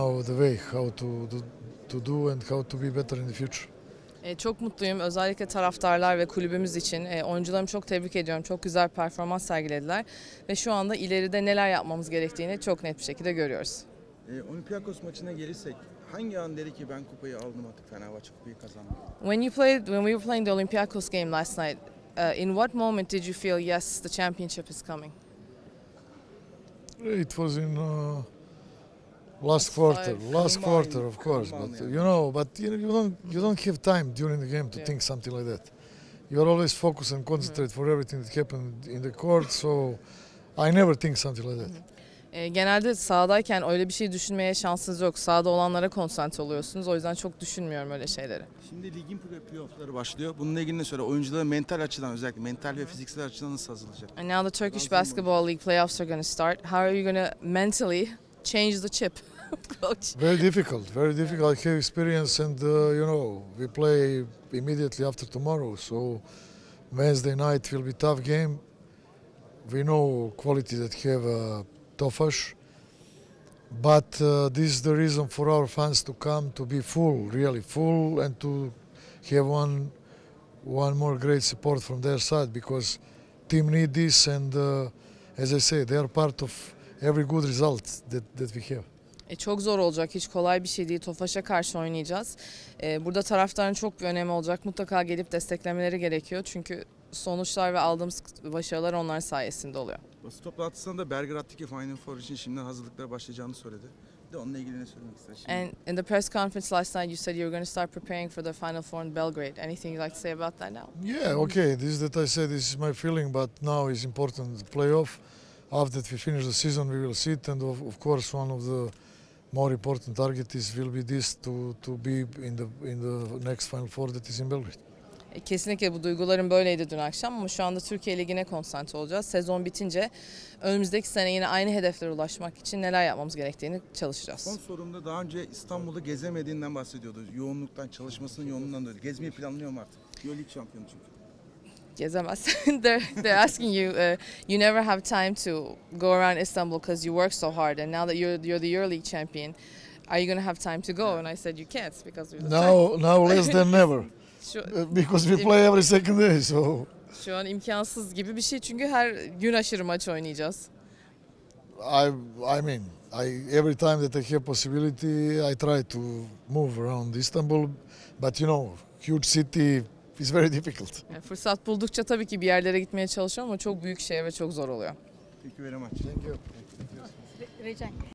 now the way how to do and how to be better in the future. Çok mutluyum. Özellikle taraftarlar ve kulübümüz için. Oyuncularımı çok tebrik ediyorum. Çok güzel performans sergilediler. Ve şu anda ileride neler yapmamız gerektiğini çok net bir şekilde görüyoruz. Olympiacos maçına gelirsek, hangi an dedi ki ben kupayı aldım artık, Fenerbahçe kupayı kazandı? When we were playing the Olympiacos game last night, in what moment did you feel yes, the championship is coming? It was in last quarter, of course. But you don't have time during the game to think something like that. You are always focused and concentrate for everything that happened in the court. So I never think something like that. Genelde sahadayken öyle bir şey düşünmeye şansınız yok. Sahada olanlara konsantre oluyorsunuz. O yüzden çok düşünmüyorum öyle şeyleri. Şimdi ligin playoff'ları başlıyor. Bununla ilgili ne söyle? Oyunculara mental açıdan, özellikle mental ve fiziksel açıdan nasıl hazırlanacak? And now the Turkish Basketball League playoffs are going to start. How are you going to mentally change the chip, coach? Very difficult. Very difficult. I have experience and we play immediately after tomorrow. So Wednesday night will be tough game. We know quality that have Tofaş, but this is the reason for our fans to come, to be full, really full, and to have one more great support from their side, because team need this, and as I say, they are part of every good result that we have. Çok zor olacak, hiç kolay bir şey değil. Tofaş'a karşı oynayacağız. Burada taraftarın çok bir önemi olacak. Mutlaka gelip desteklemeleri gerekiyor çünkü sonuçlar ve aldığımız başarılar onlar sayesinde oluyor. Basın toplantısında da Belgrad'daki Final Four için şimdiden hazırlıklara başlayacağını söyledi. Bir de onunla ilgili ne söylemek istersin? And in the press conference last night you said you were going to start preparing for the Final Four in Belgrade. Anything you'd like to say about that now? Yeah, okay. This is my feeling, but now is important the playoff. After we finish the season we will sit, and of course one of the more important target will be to be in the next Final Four that is in Belgrade. Kesinlikle bu duygularım böyleydi dün akşam, ama şu anda Türkiye Ligi'ne konsantre olacağız. Sezon bitince önümüzdeki sene yine aynı hedeflere ulaşmak için neler yapmamız gerektiğini çalışacağız. Son sorumda daha önce İstanbul'u gezemediğinden bahsediyordu. Yoğunluktan, çalışmasının yoğunluğundan dolayı. Gezmeyi planlıyor mu artık? Eurolig şampiyonu çünkü. Gezemez. They're asking you, you never have time to go around Istanbul because you work so hard, and now that you're the Euroleague champion, are you going to have time to go? And I said you can't because we're now less than never. Because we play every second day, so. Şu an imkansız gibi bir şey çünkü her gün aşırı maç oynayacağız. I mean, every time that I have possibility, I try to move around Istanbul, but huge city is very difficult. Fırsat buldukça tabii ki bir yerlere gitmeye çalışıyorum ama çok büyük şey ve çok zor oluyor. Thank you very much. Thank you.